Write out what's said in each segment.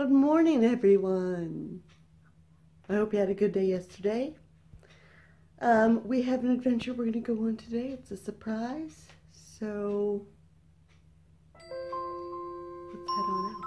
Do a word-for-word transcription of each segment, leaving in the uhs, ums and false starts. Good morning, everyone. I hope you had a good day yesterday. Um, we have an adventure we're going to go on today. It's a surprise, so let's head on out.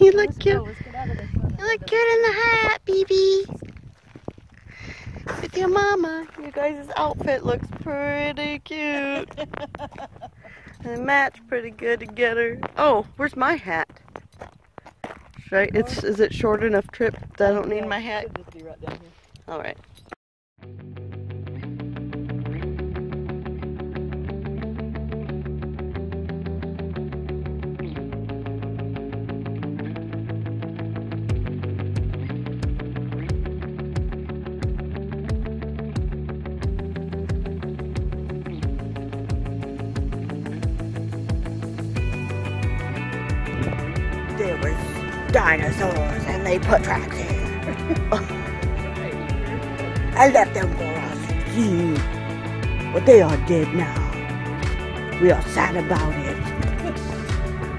You look cute in the hat, baby. With your mama. You guys' outfit looks pretty cute. They match pretty good together. Oh, where's my hat? Right, it's is it short enough trip that I don't need my hat? All right. There was dinosaurs and they put tracks in. I left them for us to see. But they are dead now. We are sad about it.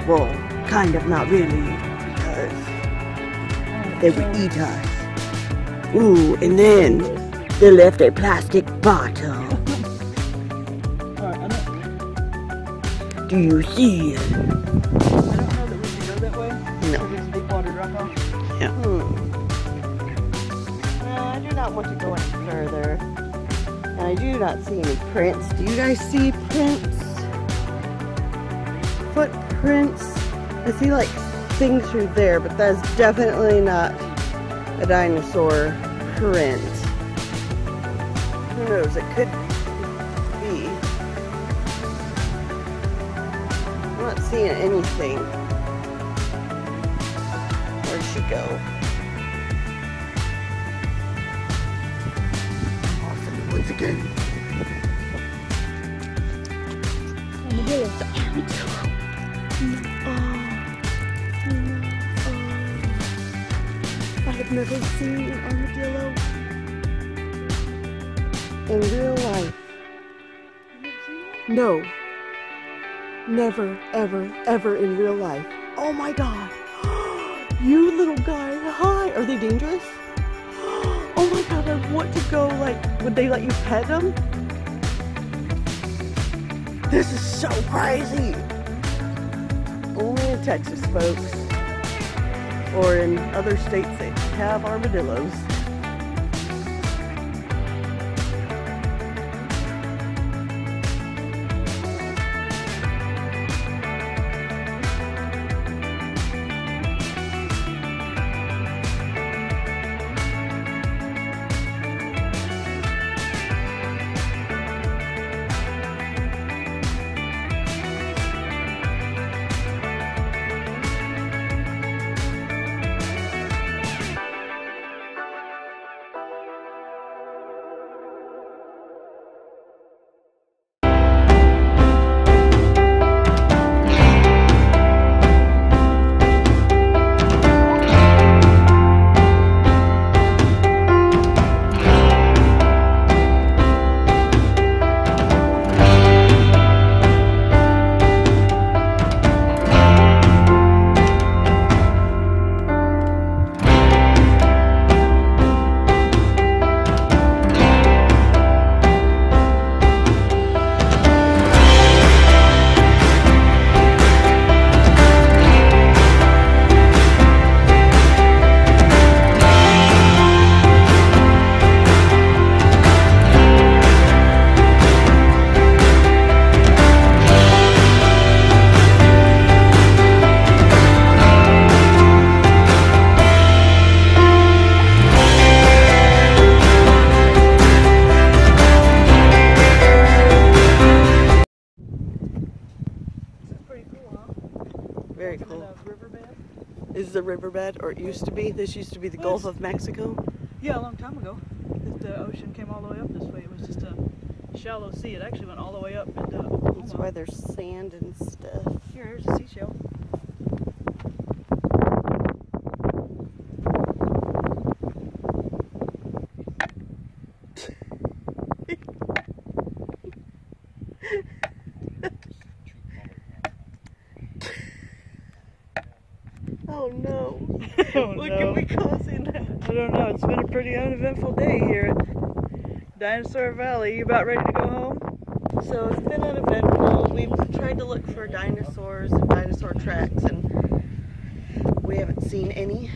Well, kind of not really, because they would eat us. Ooh, and then they left a plastic bottle. Do you see it? Yeah. Hmm. No, I do not want to go any further. And I do not see any prints. Do you guys see prints? Footprints? I see like things through there, but that's definitely not a dinosaur print. Who knows? It could be. I'm not seeing anything. She go. Off in the woods again. And here is the alligator. No, no, I have never seen an armadillo in real life. No, never, ever, ever in real life. Oh my God. You little guy, hi! Are they dangerous? Oh my God, I want to go, like, would they let you pet them? This is so crazy! Only in Texas, folks. Or in other states that have armadillos. the riverbed, or it used to be. This used to be the well, Gulf of Mexico. Yeah, a long time ago. The ocean came all the way up this way. It was just a shallow sea. It actually went all the way up into Oklahoma. That's why there's sand and stuff. Here, here's a seashell. It's been a pretty uneventful day here at Dinosaur Valley. You about ready to go home? So it's been uneventful. We've tried to look for dinosaurs and dinosaur tracks, and we haven't seen any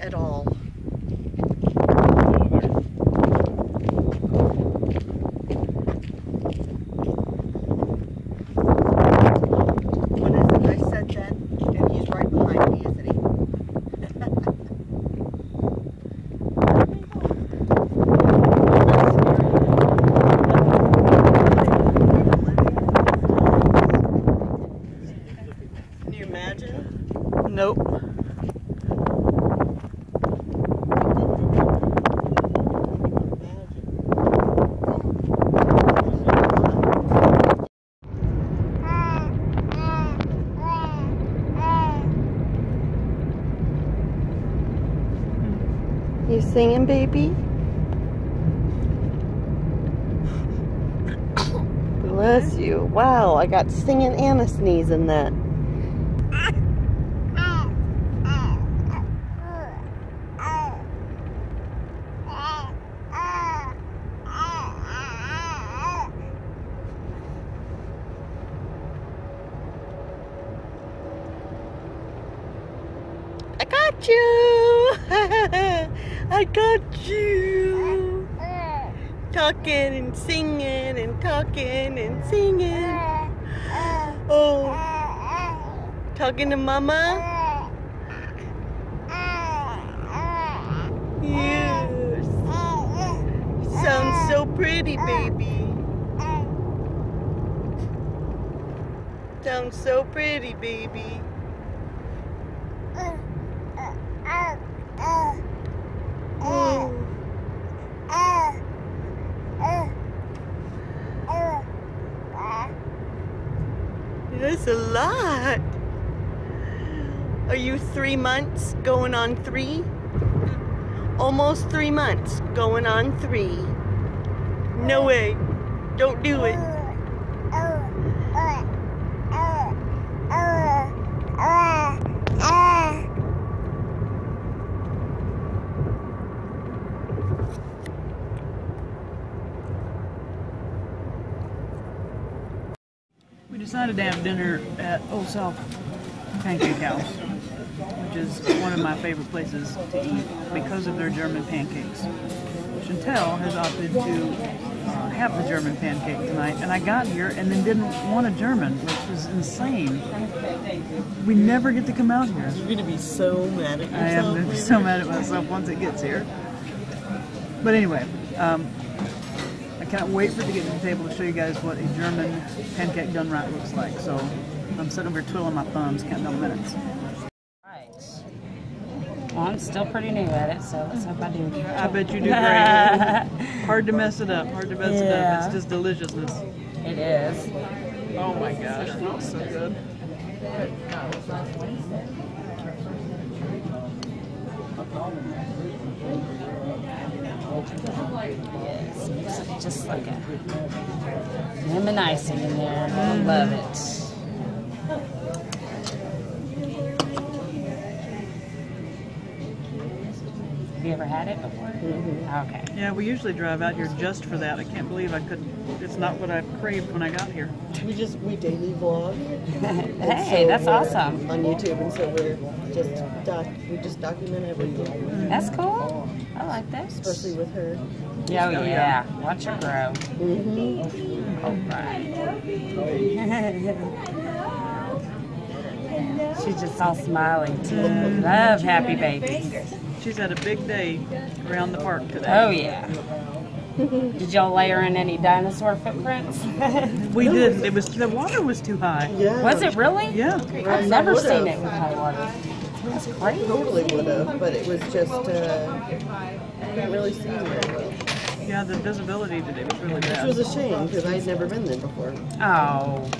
at all. You singing, baby? Bless you. Wow, I got singing and a sneeze in that. I got you! I got you! Talking and singing and talking and singing. Oh. Talking to Mama? Yes. Sounds so pretty, baby. Sounds so pretty, baby. That's a lot. Are you three months going on three? Almost three months going on three. No way. Don't do it. Decided to have dinner at Old South Pancake House, which is one of my favorite places to eat because of their German pancakes. Chentel has opted to uh, have the German pancake tonight, and I got here and then didn't want a German, which was insane. We never get to come out here. You're going to be so mad at yourself. I am going to be so mad at myself once it gets here. But anyway, um, I cannot wait for it to get to the table to show you guys what a German pancake done right looks like. So I'm sitting over twiddling my thumbs, counting down the minutes. Right. Well, I'm still pretty new at it, so let's hope I do. I bet you do great. Hard to mess it up. Hard to mess yeah. it up. It's just deliciousness. It is. Oh my gosh, it looks so good. Yes, mix it just like a lemon icing in there. I love it. Have you ever had it before? Mm-hmm. Okay. Yeah, we usually drive out here just for that. I can't believe I couldn't. It's not what I craved when I got here. We just we daily vlog. Hey, so that's awesome. On YouTube, and so we're just doc we just document everything. Mm-hmm. That's cool. I like that. Especially with her. Oh, yeah. Watch her grow. Mm-hmm. All right. She's just all smiling, too. Mm-hmm. Love happy babies. She's had a big day around the park today. Oh, yeah. Did y'all layer in any dinosaur footprints? We did. It was, the water was too high. Yeah. Was it really? Yeah. I've never seen it with high water. That's great. I totally would have, but it was just, uh, I didn't really see very well. Yeah, the visibility today was really bad. Which was a shame, because I had never been there before. Oh.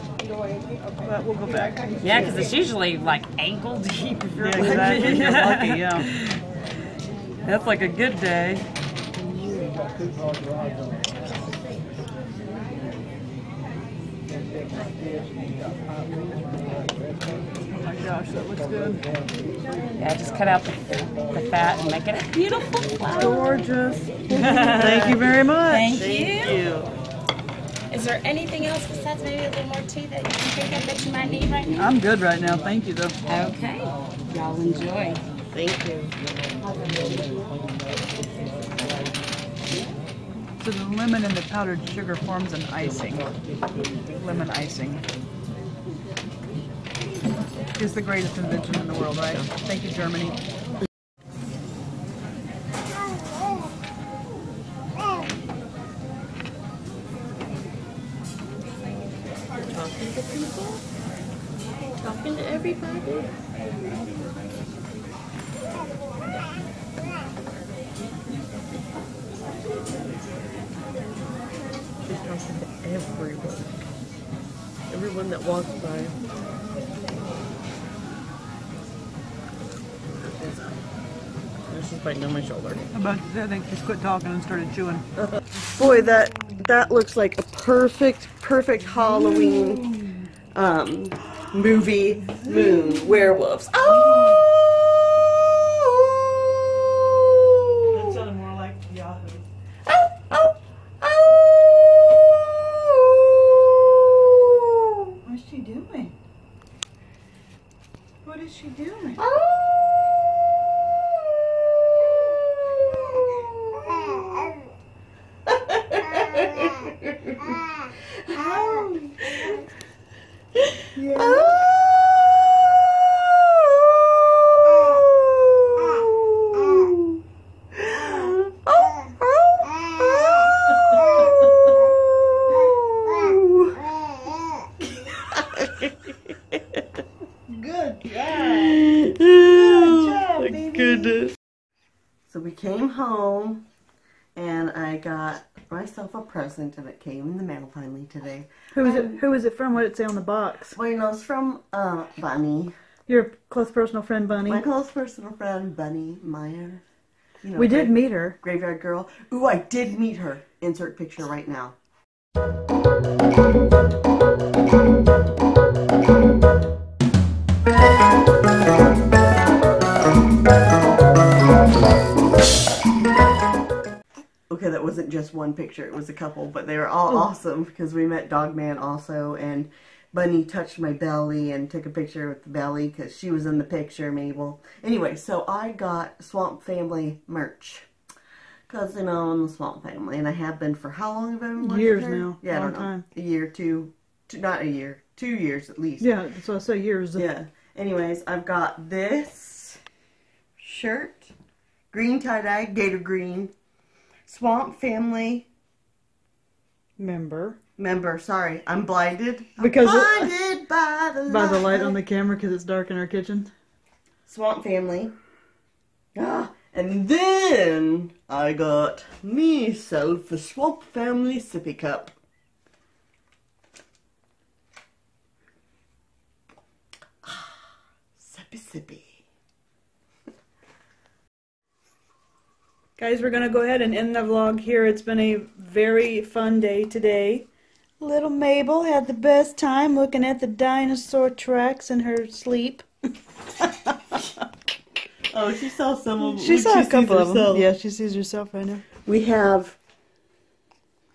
But we'll go back. Yeah, because it's usually like ankle deep if you're yeah, lucky. Exactly. You're lucky, yeah. That's like a good day. Oh my gosh, that looks good. Yeah, just cut out the, the fat and make it a beautiful flower. Gorgeous. Thank you very much. Thank, Thank you. you. Is there anything else besides maybe a little more tea that you think of that you might need right now? I'm good right now. Thank you, though. Okay. Y'all enjoy. Thank you. So the lemon and the powdered sugar forms an icing, lemon icing. It's the greatest invention in the world, right? Thank you, Germany. Talking to people, talking to everybody. She's talking to everyone. Everyone that walks by. She's just biting on my shoulder. But I think she quit talking and started chewing. Boy, that that looks like a perfect, perfect Halloween um, movie. Moon werewolves. Oh! Home, and I got myself a present, and it came in the mail finally today. Who is um, it? Who is it from? What did it say on the box? Well, you know, it's from uh, Bunny. Your close personal friend, Bunny. My close personal friend, Bunny Meyer. You know, we did meet her. Graveyard Girl. Ooh, I did meet her. Insert picture right now. Okay, that wasn't just one picture, it was a couple, but they were all Ooh. awesome because we met Dogman also, and Bunny touched my belly and took a picture with the belly because she was in the picture, Mabel. Anyway, so I got Swamp Family merch because, you know, I'm the Swamp Family, and I have been for how long have I been working Years there? now. Yeah, long I don't know. Time. A year, two, two, not a year, two years at least. Yeah, so I say years. Yeah. Anyways, I've got this shirt, green tie-dye, gator green. Swamp Family member. Member, sorry. I'm blinded. I'm because blinded it, by, the by the light on the camera because it's dark in our kitchen. Swamp Family. Ah, and then I got myself a Swamp Family sippy cup. Ah, sippy sippy. Guys, we're going to go ahead and end the vlog here. It's been a very fun day today. Little Mabel had the best time looking at the dinosaur tracks in her sleep. Oh, she saw some of them. She saw a couple of them. Yeah, she sees herself right now. We have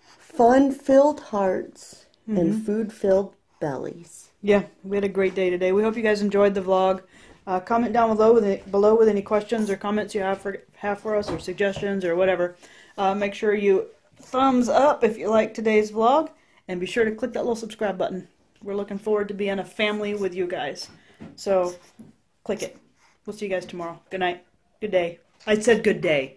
fun-filled hearts mm-hmm. and food-filled bellies. Yeah, we had a great day today. We hope you guys enjoyed the vlog. Uh, comment down below with it, below with any questions or comments you have for have for us, or suggestions or whatever. Uh, make sure you thumbs up if you like today's vlog, and be sure to click that little subscribe button. We're looking forward to being a family with you guys. So click it. We'll see you guys tomorrow. Good night. Good day. I said good day.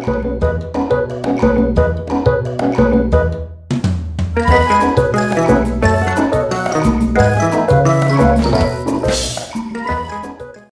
Bye.